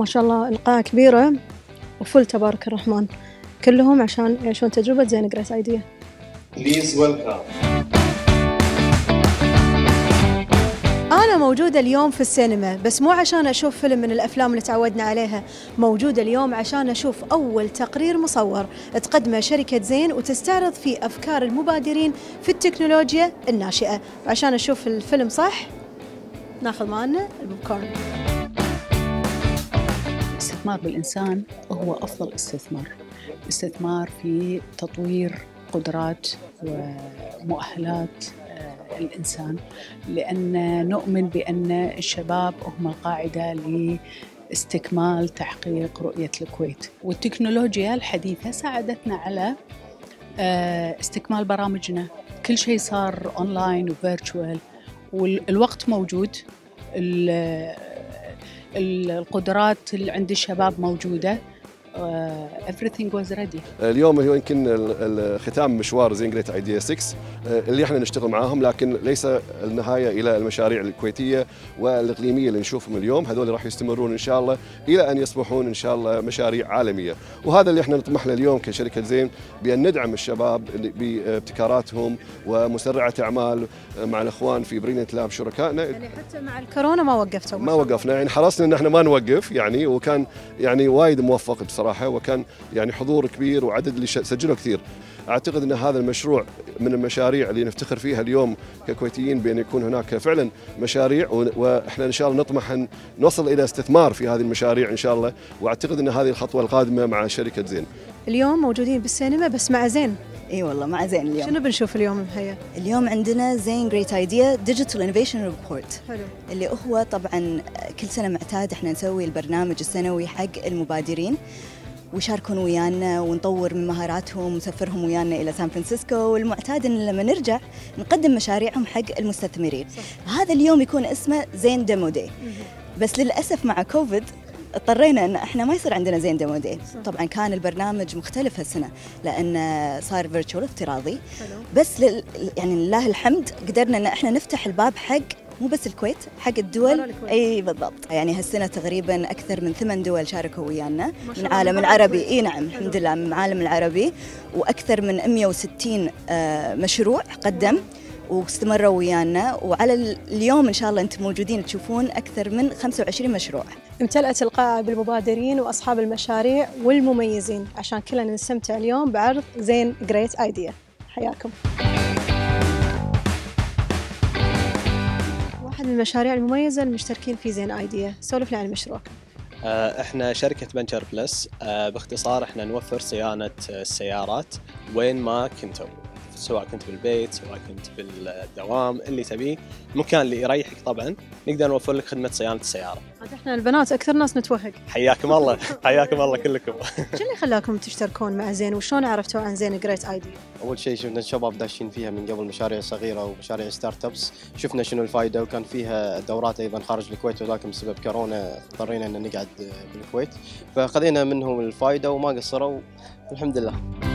ما شاء الله القاعة كبيرة وفل تبارك الرحمن، كلهم عشان يعيشون تجربة زين جريت ايديا. بليز ويلكم. أنا موجودة اليوم في السينما، بس مو عشان أشوف فيلم من الأفلام اللي تعودنا عليها، موجودة اليوم عشان أشوف أول تقرير مصور تقدمه شركة زين وتستعرض فيه أفكار المبادرين في التكنولوجيا الناشئة، وعشان أشوف الفيلم صح ناخذ معنا البوبكورن. الاستثمار بالإنسان هو أفضل استثمار، استثمار في تطوير قدرات ومؤهلات الإنسان، لأن نؤمن بأن الشباب هم القاعدة لاستكمال تحقيق رؤية الكويت، والتكنولوجيا الحديثة ساعدتنا على استكمال برامجنا. كل شيء صار أونلاين وفيرتشوال، والوقت موجود، القدرات اللي عند الشباب موجودة. everything was ready. اليوم هو يمكن ختام مشوار زين جريت ايديا 6 اللي احنا نشتغل معاهم، لكن ليس النهايه الى المشاريع الكويتيه والاقليميه اللي نشوفهم اليوم. هذول راح يستمرون ان شاء الله الى ان يصبحون ان شاء الله مشاريع عالميه، وهذا اللي احنا نطمح له اليوم كشركه زين، بان ندعم الشباب بابتكاراتهم ومسرعه اعمال مع الاخوان في برينت لاب شركائنا. يعني حتى مع الكورونا ما وقفتوا، ما وقفنا، يعني حرصنا ان احنا ما نوقف يعني، وكان يعني وايد موفق صراحة، وكان يعني حضور كبير وعدد اللي سجلوا كثير. أعتقد أن هذا المشروع من المشاريع اللي نفتخر فيها اليوم ككويتيين، بأن يكون هناك فعلا مشاريع، وإحنا إن شاء الله نطمح أن نصل إلى استثمار في هذه المشاريع إن شاء الله، وأعتقد أن هذه الخطوة القادمة مع شركة زين. اليوم موجودين بالسينما بس مع زين. اي والله مع زين اليوم. شنو بنشوف اليوم بهيا؟ اليوم عندنا زين جريت ايديا ديجيتال انوفيشن ريبورت، حلو، اللي هو طبعا كل سنه معتاد احنا نسوي البرنامج السنوي حق المبادرين، ويشاركون ويانا ونطور من مهاراتهم ونسفرهم ويانا الى سان فرانسيسكو، والمعتاد ان لما نرجع نقدم مشاريعهم حق المستثمرين. صح. هذا اليوم يكون اسمه زين ديمو داي، بس للاسف مع كوفيد اضطرينا ان احنا ما يصير عندنا زين ديمو داي. طبعا كان البرنامج مختلف هالسنه لان صار فيرتشوال افتراضي، بس يعني لله الحمد قدرنا ان احنا نفتح الباب حق مو بس الكويت، حق الدول. اي بالضبط، يعني هالسنه تقريبا اكثر من 8 دول شاركوا ويانا من العالم العربي. اي نعم، الحمد لله من العالم العربي، واكثر من 160 مشروع قدم واستمروا ويانا، وعلى اليوم إن شاء الله أنتم موجودين تشوفون أكثر من 25 مشروع. امتلأت القاعة بالمبادرين وأصحاب المشاريع والمميزين، عشان كلنا نستمتع اليوم بعرض زين جريت ايديا. حياكم. واحد من المشاريع المميزة المشتركين في زين ايديا، سولفنا عن المشروع. احنا شركة بنشر بلس، باختصار احنا نوفر صيانة السيارات وين ما كنتم، سواء كنت بالبيت سواء كنت بالدوام، اللي تبيه، المكان اللي يريحك طبعا نقدر نوفر لك خدمه صيانه السياره. عاد احنا البنات اكثر ناس نتوهق. حياكم الله، حياكم الله كلكم. شو اللي خلاكم تشتركون مع زين، وشلون عرفتوا عن زين جريت ايديا؟ اول شيء شفنا الشباب داشين فيها من قبل مشاريع صغيره ومشاريع ستارت ابس، شفنا شنو الفائده، وكان فيها دورات ايضا خارج الكويت، ولكن بسبب كورونا اضطرينا ان نقعد بالكويت، فاخذنا منهم الفائده وما قصروا الحمد لله.